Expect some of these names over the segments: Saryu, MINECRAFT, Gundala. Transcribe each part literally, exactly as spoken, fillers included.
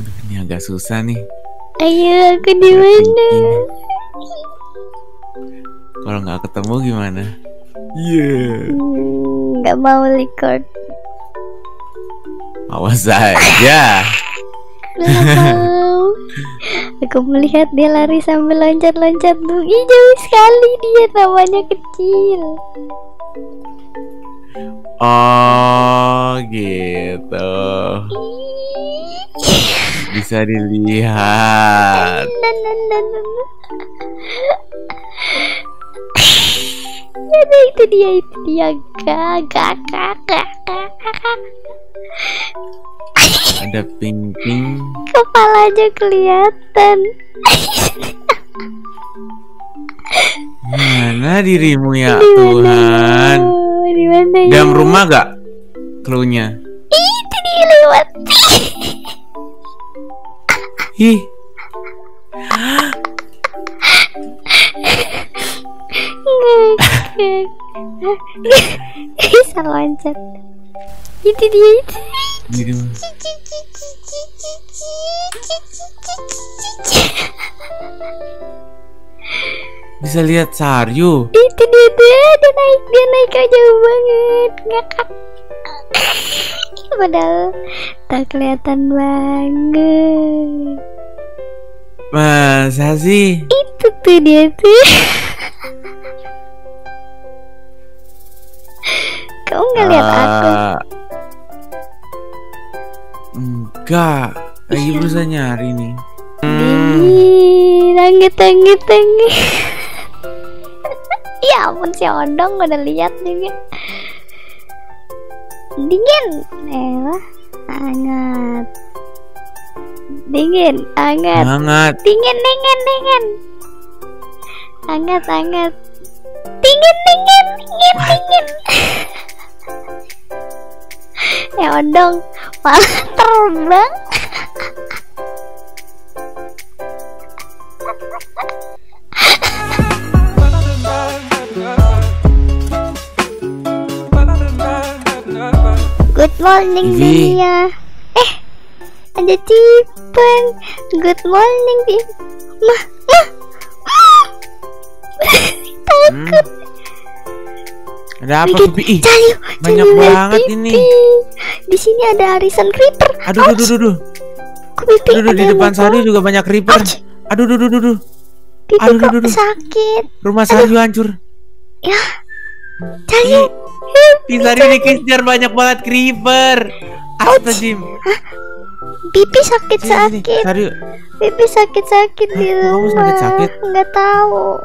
Aduh, ini agak susah nih. Ayo, aku di mana? Kalau nggak ketemu gimana? Iya. Yeah. Nggak hmm, mau record. Awas aja. Wow. Aku melihat dia lari sambil loncat-loncat. Ih, jauh sekali dia, namanya kecil. Oh gitu. Bisa dilihat. Ada itu dia, itu dia, gagak gagak. Ada pink-pink. Kepalanya kelihatan. Mana dirimu ya Tuhan? Di mana ya? Dalam rumah gak? Cluenya? Itu dia lewat. Ih. Bisa loncat. Itu dia. Itu. Bisa lihat Saryu. Itu dia, dia, dia naik, dia naik jauh banget, ngakak. Padahal tak kelihatan banget. Masa sih? Itu tuh dia tuh. Kau nggak lihat uh, aku? Enggak, lagi berusaha nyari nih. Ih, langit, langit, langit. Ya ampun, si odong udah lihat juga. Dingin, elah, hangat. Dingin, hangat. Hangat. Dingin, dingin, dingin. Hangat, hangat. Dingin, dingin, dingin, dingin. Eh odong, malah terbang. Good morning dunia. Eh, ada tipen. Good morning dunia. Mah, mah, mah. Takut. Hmm. Ada apa Pipi? Banyak banget pipi ini. Di sini ada arisan creeper. Aduh, aduh, aduh, aduh. Kok Pipi? Aduh, di depan Saryu juga banyak creeper. Ouch. Aduh, aduh, aduh, aduh. Pipi aduh, kok aduh, sakit. Rumah Saryu hancur. Ya. Saryu. Pipi Saryu dikejar banyak banget creeper. Astagfirullah. Pipi sakit-sakit. Pipi sakit-sakit di rumah. Enggak tahu.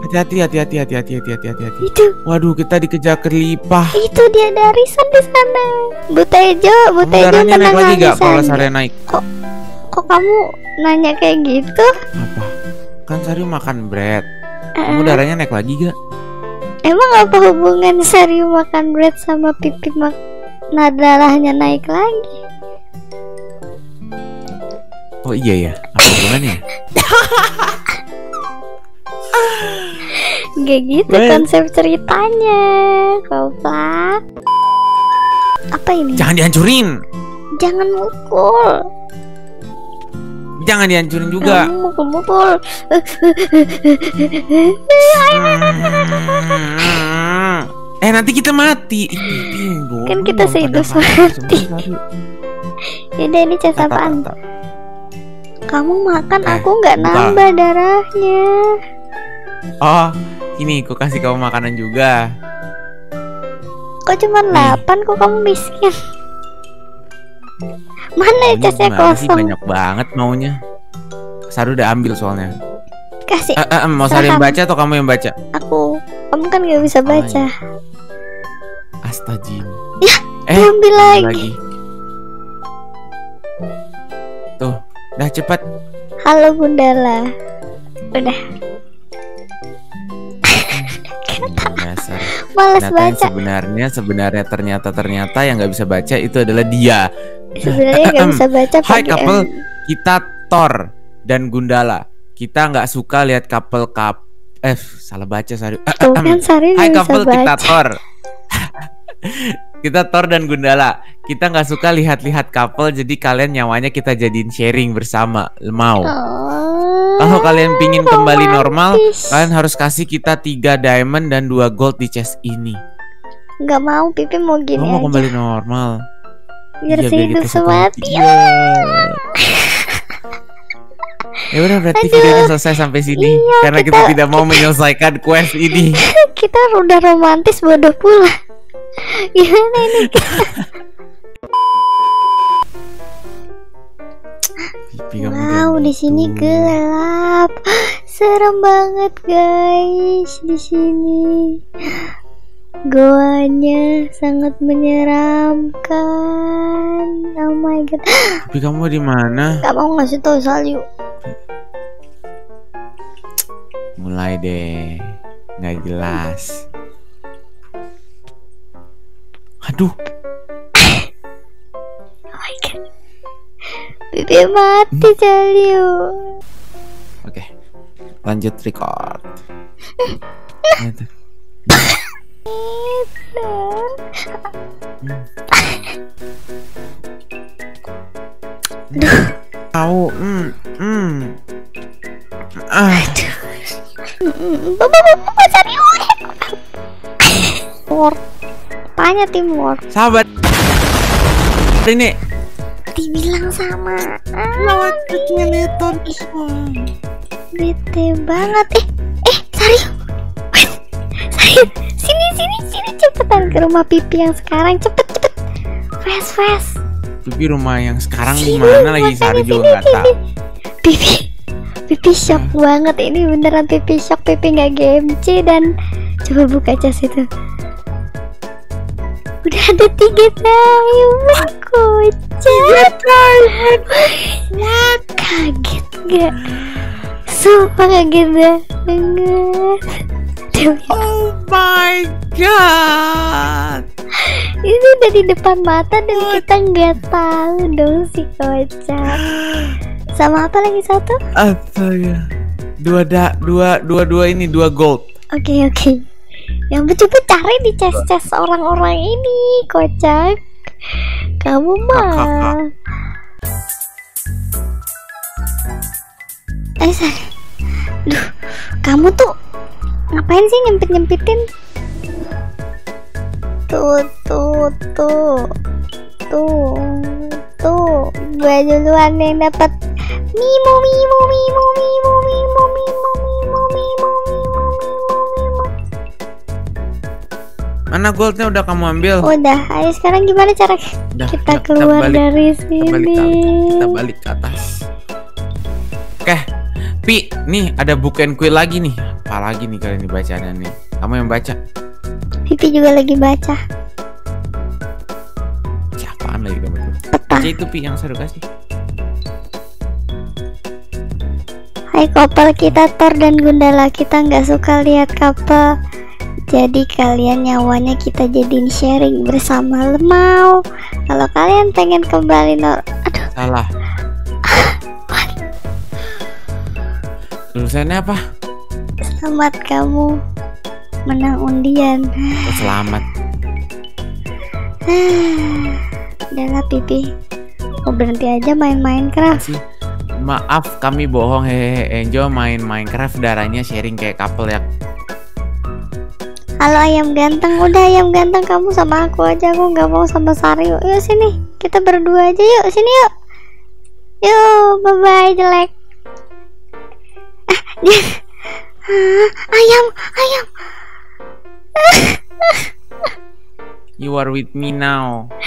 Hati-hati, hati-hati, hati-hati, hati-hati, hati-hati. Itu. Waduh, kita dikejar kelipah. Itu dia dari san di sana. Butejo, Butejo tenang aja. Kalau Saryu naik. Kok kok kamu nanya kayak gitu? Apa? Kan Saryu makan bread. Kamu darahnya naik lagi gak? Emang apa hubungan Saryu makan bread sama Pipi mak nah darahnya naik lagi? Oh iya ya, apa hubungannya? Gak gitu well, konsep ceritanya, Bapak. Apa ini? Jangan dihancurin. Jangan mukul. Jangan dihancurin juga. Jangan mukul-mukul. Eh nanti kita mati. Kan kita seitu mati. Yaudah ini cas apaan? Kamu makan eh, aku nggak nambah darahnya. Oh, ini aku kasih kamu makanan juga. Kok cuma delapan? Kok kamu miskin? Mana casnya kosong? Banyak banget maunya. Saryu udah ambil soalnya. Kasih. Eh, eh, mau Saryu yang baca atau kamu yang baca? Aku. Kamu kan nggak bisa baca. Astagfirullah. Ya, eh, ambil lagi. lagi. Tuh, dah cepat. Halo Gundala. Udah. Males baca. Sebenarnya, sebenarnya ternyata ternyata yang nggak bisa baca itu adalah dia. Sebenarnya nggak bisa baca. Hai couple, kita Thor dan Gundala. Kita nggak suka lihat couple couple. Eh, salah baca Saryu. Hai couple, kita Thor Kita Thor dan Gundala. Kita nggak suka lihat-lihat couple, jadi kalian nyawanya kita jadiin sharing bersama. Mau? Oh, kalau kalian pingin romantis. Kembali normal, kalian harus kasih kita tiga diamond dan dua gold di chest ini. Nggak mau, Pipi mau gini. Kamu mau aja kembali normal. Biar hidup semati. Ya udah, berarti videonya selesai sampai sini. Iya, karena kita, kita tidak mau menyelesaikan quest ini. Kita udah romantis bodoh pula. Gimana ini? Wow, di sini gelap, serem banget guys. Di sini goanya sangat menyeramkan. Oh my god. Tapi kamu di mana? Gak mau ngasih tahu Salyu. Mulai deh, nggak jelas. Aduh. Oh my god. Pipi mati Salyu. Hmm? Oke, okay. Lanjut record. Tahu. Hmm. Hmm. Ah. Bapak-bapak Salyu. Tanya teamwork. Sahabat ini dibilang sama lewat kucingnya Leton. Bete banget. Eh eh Salyu, Salyu sini sini sini cepetan ke rumah Pipi yang sekarang, cepet cepet fast fast. Pipi rumah yang sekarang di mana lagi? Salyu juga nggak tahu. Pipi Pipi shock hmm. banget ini, beneran Pipi shock. Pipi nggak G M C dan coba buka cas itu. Udah ada tiga diamond, kocak. Tiga diamond. What? Kaget gak? Sumpah kaget banget. Oh my god. Ini udah di depan mata dan what? Kita nggak tahu dong si kocak. Sama apa lagi satu? Astaga. Dua da, dua dua dua ini dua gold. Oke okay, oke. Okay. Yang betul-betul cari di chest-chest orang-orang ini, kocak. Kamu mah. Eh, Salyu. Duh, kamu tuh ngapain sih nyempit-nyempitin? Tuh, tuh, tuh. Tuh, tuh. Gue duluan yang dapat. Mimu, mimu, mimu, mimu, mimu, mimu, mimu, mimu. Mana goldnya udah kamu ambil? Udah, ayo sekarang gimana cara udah, kita yuk, keluar kita balik, dari sini? Kita balik, kita balik ke atas. Oke, Pi, nih ada book and quiz lagi nih. Apa lagi nih kalian dibacanya nih? Kamu yang baca? Pipi juga lagi baca. Siapaan lagi kamu tuh? Peta. Baca itu Pi yang seru kasih. Hai couple kita Thor dan Gundala, kita nggak suka lihat couple. Jadi kalian nyawanya kita jadiin sharing bersama. Lemau. Kalau kalian pengen kembali nor, aduh. Salah. Tulisannya apa? Selamat kamu menang undian. Oh, selamat. Udahlah Pipi. Oh berhenti aja main Minecraft. Maaf kami bohong. Hehehe. Enjoy main Minecraft. Darahnya sharing kayak couple ya. Halo ayam ganteng, udah ayam ganteng kamu sama aku aja, aku nggak mau sama Salyu. Yuk sini, kita berdua aja yuk, sini yuk. Yuk, bye bye jelek. Ah, dia. Ah, ayam, ayam. You are with me now.